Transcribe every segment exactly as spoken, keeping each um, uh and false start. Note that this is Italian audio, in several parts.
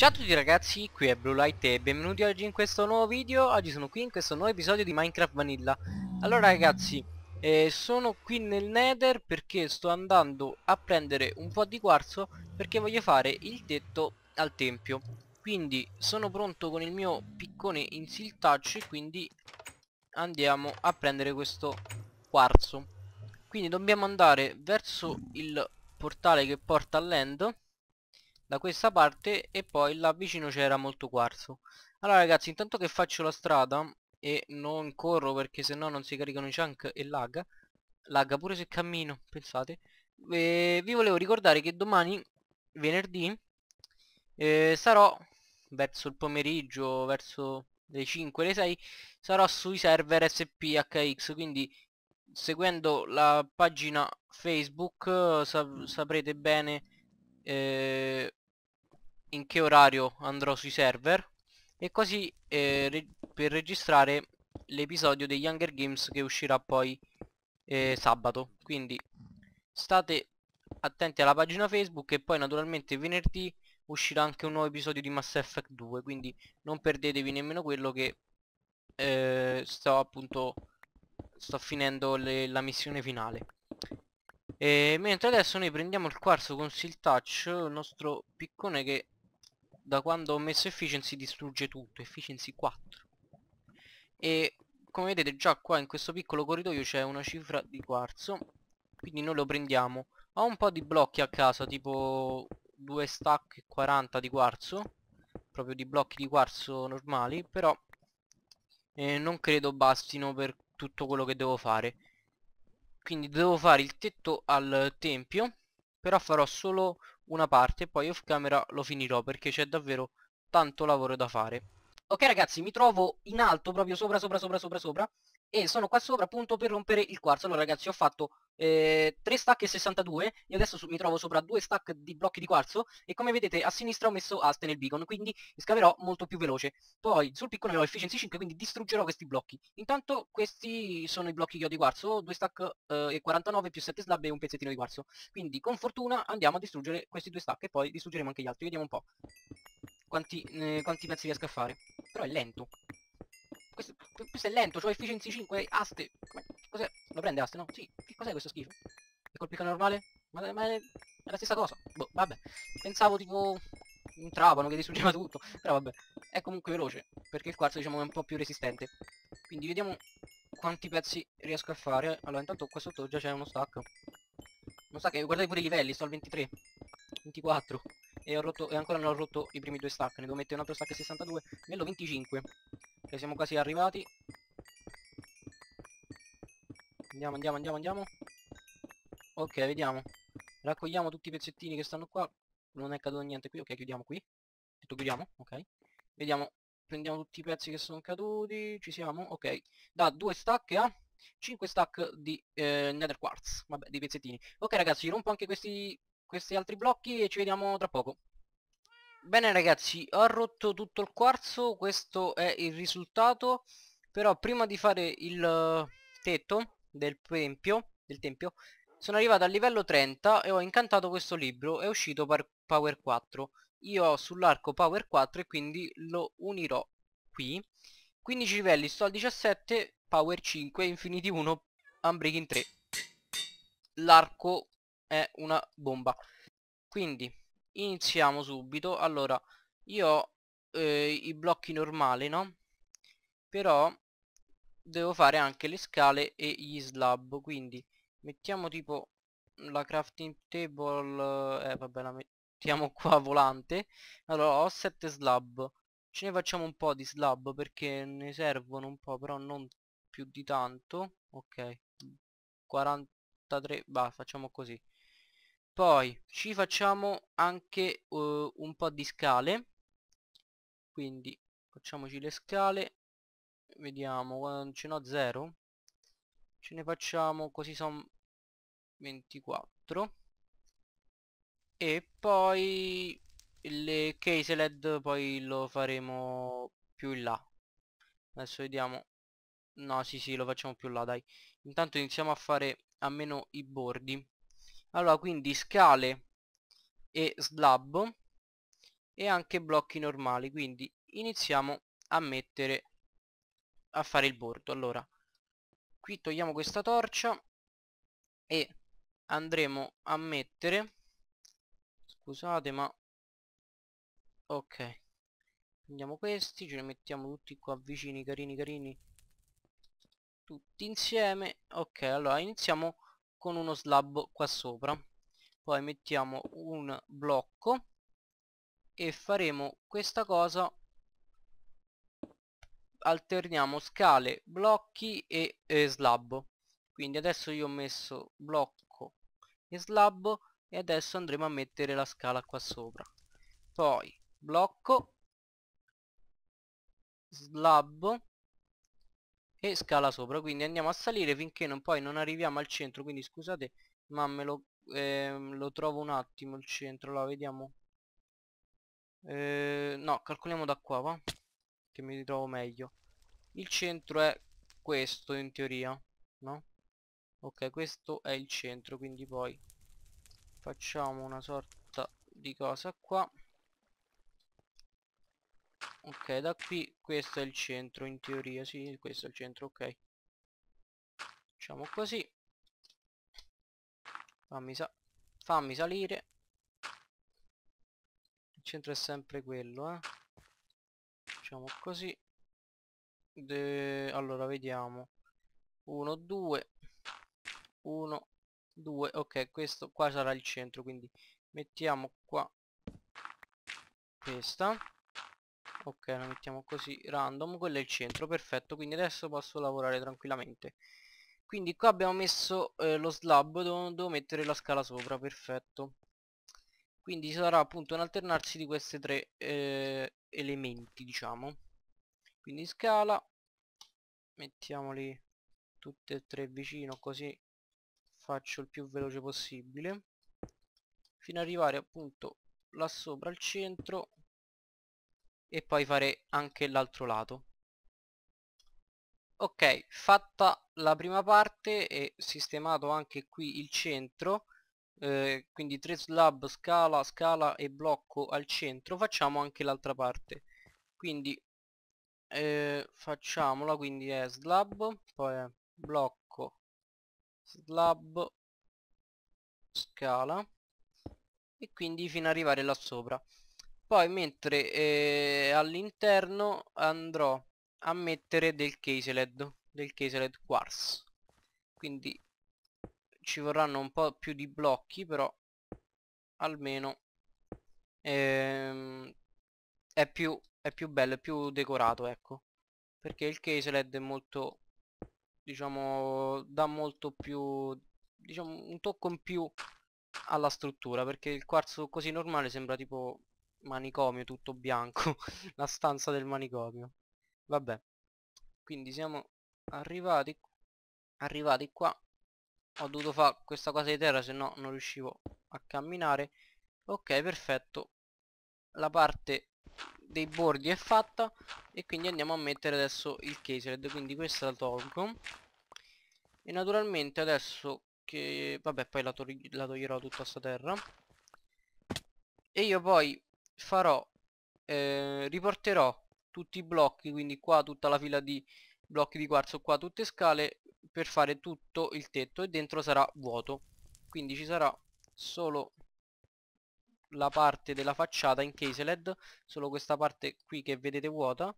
Ciao a tutti ragazzi, qui è Bluelight e benvenuti oggi in questo nuovo video. Oggi sono qui in questo nuovo episodio di Minecraft Vanilla. Allora ragazzi, eh, sono qui nel Nether perché sto andando a prendere un po' di quarzo perché voglio fare il tetto al Tempio. Quindi sono pronto con il mio piccone in Silk Touch e quindi andiamo a prendere questo quarzo. Quindi dobbiamo andare verso il portale che porta all'end, da questa parte, e poi là vicino c'era molto quarzo. Allora ragazzi, intanto che faccio la strada e non corro perché sennò non si caricano i chunk e lagga lagga pure se cammino, pensate. E vi volevo ricordare che domani, venerdì, eh, sarò verso il pomeriggio, verso le cinque, le sei, sarò sui server S P H X, quindi seguendo la pagina Facebook sap saprete bene eh, in che orario andrò sui server, e così eh, re per registrare l'episodio degli Younger Games che uscirà poi eh, sabato. Quindi state attenti alla pagina Facebook, e poi naturalmente venerdì uscirà anche un nuovo episodio di Mass Effect due, quindi non perdetevi nemmeno quello, che eh, sto appunto sto finendo le, la missione finale. E mentre adesso noi prendiamo il quarzo con Silk Touch, il nostro piccone che da quando ho messo efficiency distrugge tutto, efficiency quattro. E come vedete già qua in questo piccolo corridoio c'è una cifra di quarzo, quindi noi lo prendiamo. Ho un po' di blocchi a casa, tipo due stack e quaranta di quarzo, proprio di blocchi di quarzo normali, però eh, non credo bastino per tutto quello che devo fare. Quindi devo fare il tetto al Tempio, però farò solo una parte e poi off camera lo finirò perché c'è davvero tanto lavoro da fare. Ok ragazzi, mi trovo in alto, proprio sopra sopra sopra sopra sopra, e sono qua sopra appunto per rompere il quarzo. Allora ragazzi, ho fatto eh, tre stack e sessantadue e adesso mi trovo sopra due stack di blocchi di quarzo, e come vedete a sinistra ho messo Haste nel Beacon, quindi scaverò molto più veloce. Poi sul piccone ho efficiency cinque, quindi distruggerò questi blocchi. Intanto questi sono i blocchi che ho di quarzo, due stack e quarantanove più sette slab e un pezzettino di quarzo, quindi con fortuna andiamo a distruggere questi due stack e poi distruggeremo anche gli altri. Vediamo un po' quanti, eh, quanti pezzi riesco a fare, però è lento. Questo, questo è lento, cioè efficiency cinque, Haste. Cos'è? Lo prende Haste, no? Sì, che cos'è questo schifo? È col piccone normale? Ma, ma è, è la stessa cosa. Boh, vabbè. Pensavo tipo un trapano che distruggeva tutto, però vabbè. È comunque veloce, perché il quarzo diciamo è un po' più resistente. Quindi vediamo quanti pezzi riesco a fare. Allora intanto qua sotto già c'è uno stack. Uno stack, guardate pure i livelli, sto al ventitré, ventiquattro. E ho rotto, e ancora non ho rotto i primi due stack, ne devo mettere un altro stack sessantadue, nello venticinque. E siamo quasi arrivati. Andiamo, andiamo, andiamo, andiamo. Ok, vediamo. Raccogliamo tutti i pezzettini che stanno qua. Non è caduto niente qui, ok, chiudiamo qui. Tutto chiudiamo, ok. Vediamo, prendiamo tutti i pezzi che sono caduti. Ci siamo, ok. Da due stack a cinque stack di eh, nether quartz. Vabbè, dei pezzettini. Ok ragazzi, rompo anche questi... questi altri blocchi e ci vediamo tra poco. Bene ragazzi, ho rotto tutto il quarzo, questo è il risultato. Però prima di fare il tetto del tempio, del tempio sono arrivato al livello trenta e ho incantato questo libro. È uscito per Power quattro. Io ho sull'arco Power quattro e quindi lo unirò qui. Quindici livelli, sto al diciassette, Power cinque, Infinity uno, Unbreaking tre. L'arco è una bomba, quindi iniziamo subito. Allora io ho eh, i blocchi normali, no? Però devo fare anche le scale e gli slab, quindi mettiamo tipo la crafting table, eh vabbè, la mettiamo qua volante. Allora ho sette slab, ce ne facciamo un po' di slab perché ne servono un po', però non più di tanto. Ok, quarantatré, bah, facciamo così. Poi ci facciamo anche uh, un po' di scale, quindi facciamoci le scale. Vediamo, ce n'ho zero, ce ne facciamo così, sono ventiquattro. E poi le case led poi lo faremo più in là. Adesso vediamo, no sì sì, lo facciamo più in là, dai. Intanto iniziamo a fare almeno i bordi. Allora, quindi scale e slab, e anche blocchi normali. Quindi iniziamo a mettere, a fare il bordo. Allora qui togliamo questa torcia e andremo a mettere, scusate ma, ok, prendiamo questi, ce li mettiamo tutti qua vicini, carini carini, tutti insieme. Ok, allora iniziamo con uno slab qua sopra, poi mettiamo un blocco e faremo questa cosa, alterniamo scale, blocchi e eh, slab. Quindi adesso io ho messo blocco e slab e adesso andremo a mettere la scala qua sopra, poi blocco, slab e scala sopra. Quindi andiamo a salire finché non, poi non arriviamo al centro. Quindi scusate ma me lo, eh, lo trovo un attimo il centro, la vediamo, eh, no, calcoliamo da qua va, che mi ritrovo meglio. Il centro è questo in teoria, no? Ok, questo è il centro, quindi poi facciamo una sorta di cosa qua. Ok, da qui questo è il centro in teoria, sì, questo è il centro, ok. Facciamo così. Fammi, sa fammi salire. Il centro è sempre quello, eh. Facciamo così. De allora, vediamo. uno, due, uno, due, ok, questo qua sarà il centro, quindi mettiamo qua questa, ok, la mettiamo così, random, quello è il centro, perfetto. Quindi adesso posso lavorare tranquillamente. Quindi qua abbiamo messo eh, lo slab, devo, devo mettere la scala sopra, perfetto. Quindi ci sarà appunto un alternarsi di questi tre eh, elementi, diciamo. Quindi scala, mettiamoli tutte e tre vicino, così faccio il più veloce possibile fino ad arrivare appunto là sopra al centro e poi fare anche l'altro lato. Ok, fatta la prima parte e sistemato anche qui il centro, eh, quindi tre slab, scala, scala e blocco al centro, facciamo anche l'altra parte. Quindi eh, facciamola, quindi è slab, poi è blocco, slab, scala e quindi fino ad arrivare là sopra. Poi mentre eh, all'interno andrò a mettere del caseled, del caseled quartz, quindi ci vorranno un po' più di blocchi, però almeno ehm, è, più, è più bello, è più decorato, ecco, perché il caseled è molto, diciamo, dà molto più, diciamo, un tocco in più alla struttura, perché il quarzo così normale sembra tipo manicomio, tutto bianco la stanza del manicomio. Vabbè, quindi siamo arrivati arrivati qua, ho dovuto fare questa cosa di terra se no non riuscivo a camminare. Ok, perfetto, la parte dei bordi è fatta e quindi andiamo a mettere adesso il caseled. Quindi questa la tolgo e naturalmente adesso che, vabbè, poi la, to la toglierò tutta sta terra e io poi farò, eh, riporterò tutti i blocchi, quindi qua tutta la fila di blocchi di quarzo, qua tutte scale, per fare tutto il tetto e dentro sarà vuoto, quindi ci sarà solo la parte della facciata in caseled, solo questa parte qui che vedete vuota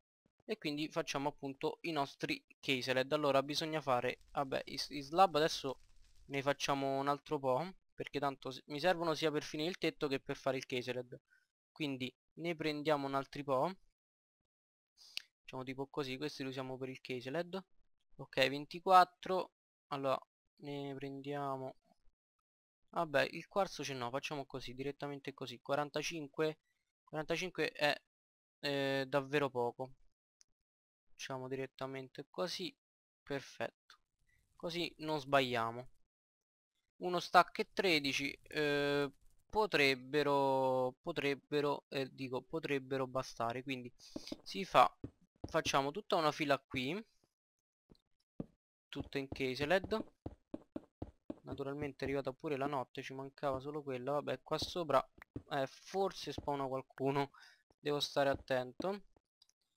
e quindi facciamo appunto i nostri caseled. Allora bisogna fare, vabbè, i, i slab adesso ne facciamo un altro po' perché tanto mi servono sia per finire il tetto che per fare il caseled, quindi ne prendiamo un altri po', diciamo tipo così, questi li usiamo per il caseled. Ok, ventiquattro, allora ne prendiamo, vabbè, il quarzo ce no, facciamo così, direttamente così, quarantacinque quarantacinque è eh, davvero poco, facciamo direttamente così, perfetto, così non sbagliamo. Uno stack e tredici, eh, potrebbero potrebbero eh, dico potrebbero bastare. Quindi si fa, facciamo tutta una fila qui tutta in caseled, naturalmente è arrivata pure la notte, ci mancava solo quella. Vabbè, qua sopra eh, forse spawna qualcuno, devo stare attento.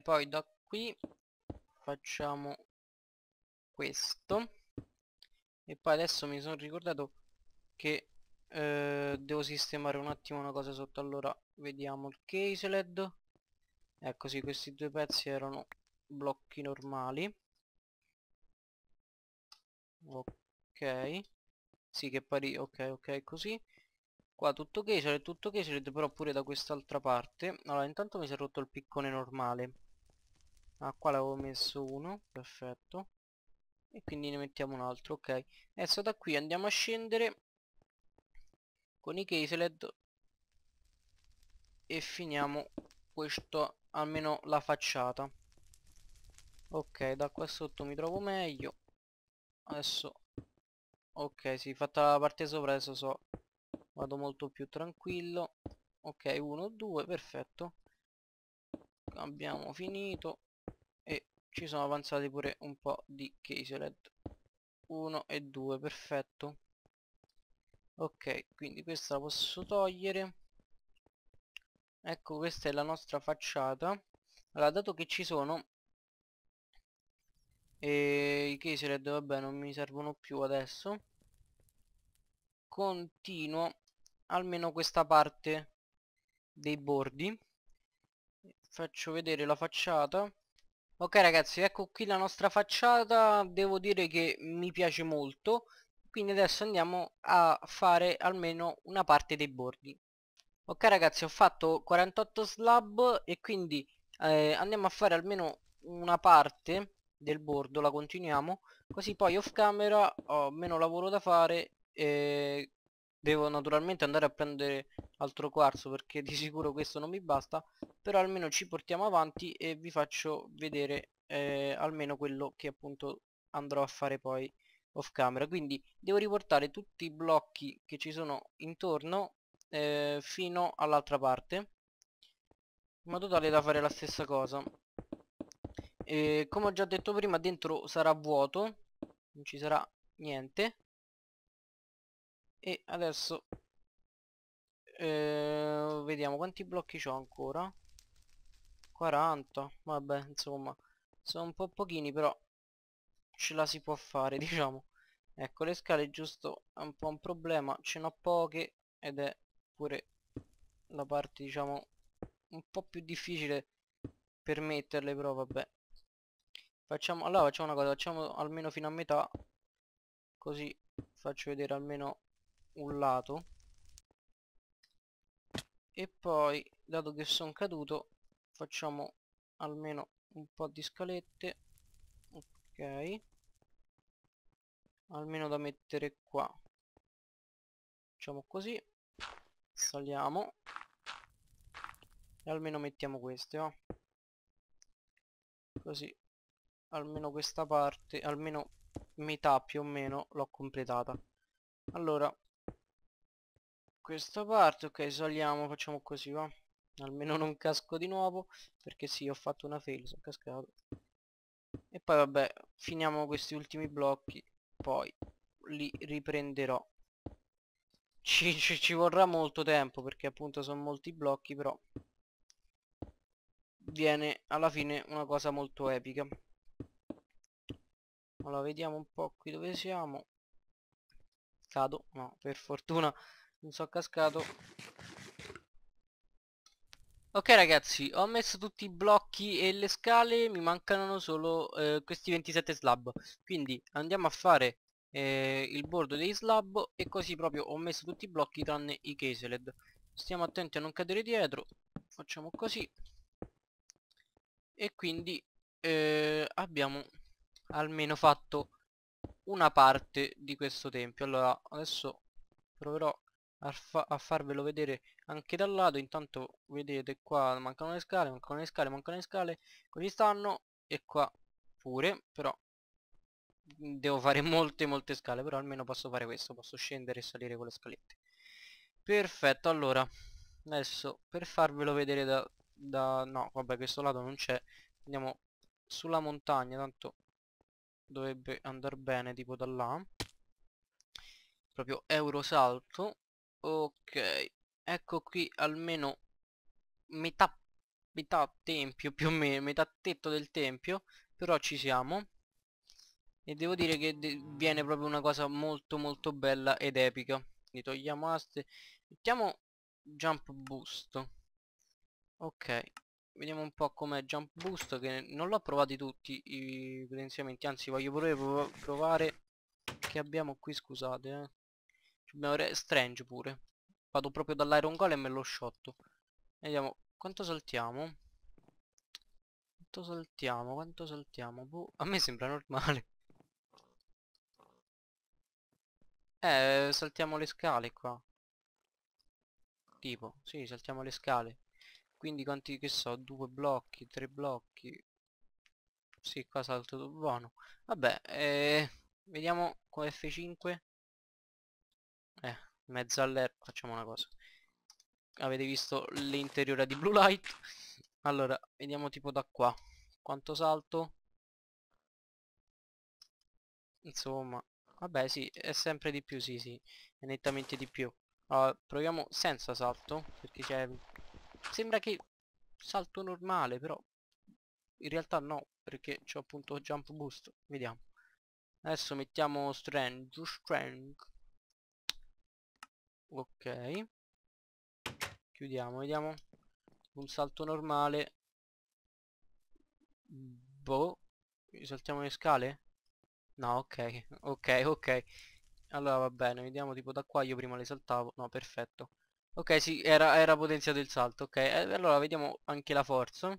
Poi da qui facciamo questo. E poi adesso mi sono ricordato che eh, devo sistemare un attimo una cosa sotto. Allora vediamo il caseled. Ecco, sì, questi due pezzi erano blocchi normali. Ok, sì, che pari, ok, ok, così. Qua tutto caseled, tutto caseled, però pure da quest'altra parte. Allora, intanto mi si è rotto il piccone normale. Ah, qua l'avevo messo uno, perfetto. E quindi ne mettiamo un altro, ok. Adesso da qui andiamo a scendere con i caseled e finiamo questo, almeno la facciata. Ok, da qua sotto mi trovo meglio. Adesso, ok, sì, fatta la parte sopra, adesso so, vado molto più tranquillo. Ok, uno, due, perfetto. Abbiamo finito. E ci sono avanzati pure un po' di caseled. Uno e due, perfetto. Ok, quindi questa la posso togliere. Ecco, questa è la nostra facciata. Allora, dato che ci sono e i caseled, vabbè, non mi servono più adesso, continuo almeno questa parte dei bordi. Faccio vedere la facciata. Ok ragazzi, ecco qui la nostra facciata, devo dire che mi piace molto, quindi adesso andiamo a fare almeno una parte dei bordi. Ok ragazzi, ho fatto quarantotto slab e quindi eh, andiamo a fare almeno una parte del bordo, la continuiamo, così poi off camera ho meno lavoro da fare e devo naturalmente andare a prendere altro quarzo perché di sicuro questo non mi basta, però almeno ci portiamo avanti e vi faccio vedere eh, almeno quello che appunto andrò a fare poi off camera. Quindi devo riportare tutti i blocchi che ci sono intorno eh, fino all'altra parte, in modo tale da fare la stessa cosa. E come ho già detto prima, dentro sarà vuoto, non ci sarà niente. E adesso eh, vediamo quanti blocchi ho ancora. Quaranta, vabbè, insomma sono un po' pochini, però ce la si può fare, diciamo. Ecco, le scale giusto è un po' un problema, ce n'ho poche ed è pure la parte, diciamo, un po' più difficile per metterle, però vabbè. Facciamo, allora facciamo una cosa, facciamo almeno fino a metà, così faccio vedere almeno un lato. E poi, dato che sono caduto, facciamo almeno un po' di scalette. Ok, almeno da mettere qua, facciamo così, saliamo e almeno mettiamo queste, va, così almeno questa parte, almeno metà più o meno l'ho completata. Allora questa parte, ok, saliamo, facciamo così, va, almeno non casco di nuovo, perché sì, ho fatto una fail, sono cascato. E poi vabbè, finiamo questi ultimi blocchi, poi li riprenderò. Ci, ci, ci vorrà molto tempo perché appunto sono molti blocchi, però viene alla fine una cosa molto epica. Allora vediamo un po' qui dove siamo. Cado, no, per fortuna non sono cascato. Ok ragazzi, ho messo tutti i blocchi e le scale, mi mancano solo eh, questi ventisette slab, quindi andiamo a fare eh, il bordo dei slab. E così proprio ho messo tutti i blocchi tranne i caseled. Stiamo attenti a non cadere dietro, facciamo così. E quindi eh, abbiamo almeno fatto una parte di questo tempio. Allora adesso proverò a, fa a farvelo vedere anche dal lato. Intanto vedete qua mancano le scale, mancano le scale, mancano le scale, così stanno, e qua pure, però devo fare molte molte scale, però almeno posso fare questo, posso scendere e salire con le scalette. Perfetto, allora adesso per farvelo vedere da, da... no vabbè, questo lato non c'è, andiamo sulla montagna, tanto dovrebbe andare bene, tipo da là, proprio euro salto. Ok, Ecco qui almeno metà, metà tempio più o meno, metà tetto del tempio, però ci siamo. E devo dire che de viene proprio una cosa molto molto bella ed epica. Quindi togliamo aste, mettiamo Jump Boost. Ok, vediamo un po' com'è Jump Boost, che non l'ho provati tutti i potenziamenti, anzi voglio pure prov provare che abbiamo qui, scusate eh. Abbiamo Strange pure. Vado proprio dall'Iron Golem e lo sciotto. Vediamo quanto saltiamo. Quanto saltiamo, quanto saltiamo boh. A me sembra normale. Eh, saltiamo le scale qua. Tipo, sì, saltiamo le scale. Quindi quanti, che so, due blocchi, tre blocchi. Sì, qua salto buono. Vabbè, eh, vediamo con F cinque. Eh, mezzo all'erba. Facciamo una cosa. Avete visto l'interiore di Bluelight? Allora, vediamo tipo da qua. Quanto salto? Insomma, vabbè sì, è sempre di più, sì sì, è nettamente di più. Allora, proviamo senza salto, perché c'è... sembra che salto normale, però in realtà no, perché c'ho appunto Jump Boost. Vediamo. Adesso mettiamo Strange, Strength. Ok. Chiudiamo, vediamo. Un salto normale. Boh. Saltiamo le scale? No, ok, ok, ok. Allora va bene, vediamo tipo da qua, io prima le saltavo. No, perfetto. Ok, sì, era, era potenziato il salto, ok. Eh, allora vediamo anche la forza.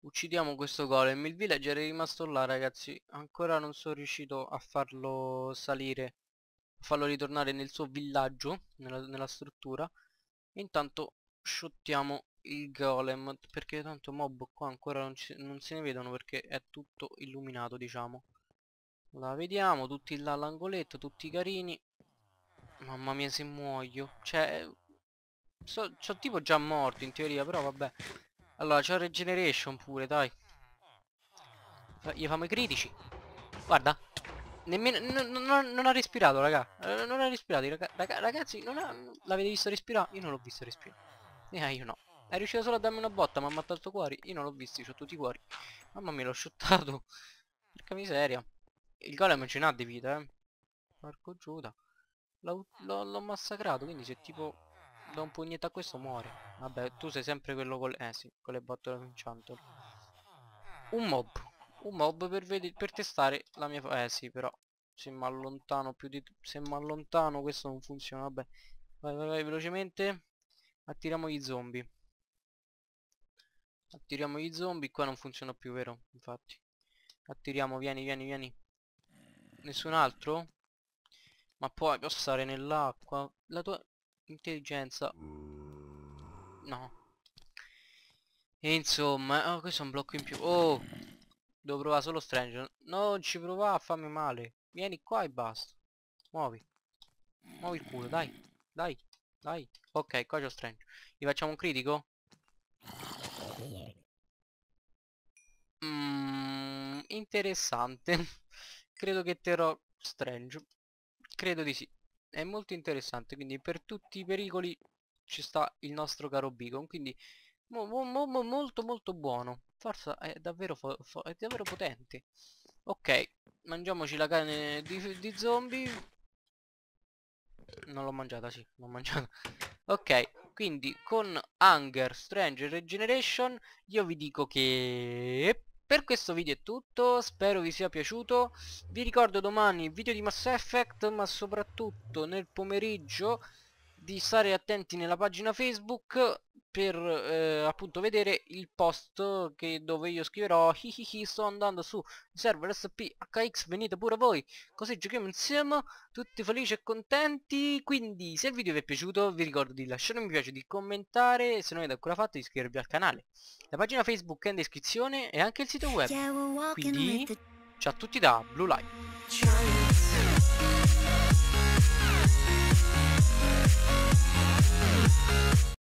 Uccidiamo questo golem. Il villager è rimasto là, ragazzi. Ancora non sono riuscito a farlo salire, a farlo ritornare nel suo villaggio, nella, nella struttura. Intanto shottiamo il golem, perché tanto mob qua ancora non, ci, non se ne vedono, perché è tutto illuminato, diciamo. La vediamo, tutti là all'angoletto, tutti carini. Mamma mia se muoio. Cioè so, so tipo già morto in teoria, però vabbè. Allora c'ho Regeneration pure, dai. Gli famo i critici. Guarda. Nemmeno non, non, non ha respirato, raga. Non ha respirato, raga, ragazzi. L'avete visto respirare? Io non l'ho visto respirare. Eh, io no. È riuscito solo a darmi una botta, ma ha mattato cuori. Io non l'ho visto, c'ho tutti i cuori. Mamma mia, l'ho shottato. Porca miseria. Il golem ce n'ha di vita, eh. Porco Giuda. L'ho massacrato, quindi se tipo da un pugnetto a questo muore. Vabbè, tu sei sempre quello con le... eh sì, con le bottole vinciantole. Un mob. Un mob per, vede... per testare la mia... eh sì, però se mi allontano più di... se mi allontano questo non funziona, vabbè. Vai, vai, vai, velocemente. Attiriamo gli zombie. Attiriamo gli zombie. Qua non funziona più, vero? Infatti. Attiriamo, vieni, vieni, vieni. Nessun altro? Ma puoi passare nell'acqua? La tua intelligenza. No. E insomma, oh, questo è un blocco in più. Oh, devo provare solo Strange. Non ci provare a farmi male. Vieni qua e basta. Muovi. Muovi il culo, dai. Dai. Dai. Ok, qua c'ho Strange. Gli facciamo un critico? Mm, interessante. Credo che terrò Strange. Credo di sì. È molto interessante. Quindi per tutti i pericoli ci sta il nostro caro Beacon. Quindi mo mo mo molto molto buono. Forza è davvero, fo è davvero potente. Ok. Mangiamoci la carne di, di zombie. Non l'ho mangiata, sì, l'ho mangiata. Ok, quindi con Hunger, Strange e Regeneration io vi dico che per questo video è tutto. Spero vi sia piaciuto. Vi ricordo domani il video di Mass Effect, ma soprattutto nel pomeriggio di stare attenti nella pagina Facebook per eh, appunto vedere il post che, dove io scriverò hihihi sto andando su server S P H X, venite pure voi così giochiamo insieme tutti felici e contenti. Quindi se il video vi è piaciuto vi ricordo di lasciare un mi piace, di commentare, se non avete ancora fatto di iscrivervi al canale, la pagina Facebook è in descrizione e anche il sito web. Quindi ciao a tutti da Bluelight.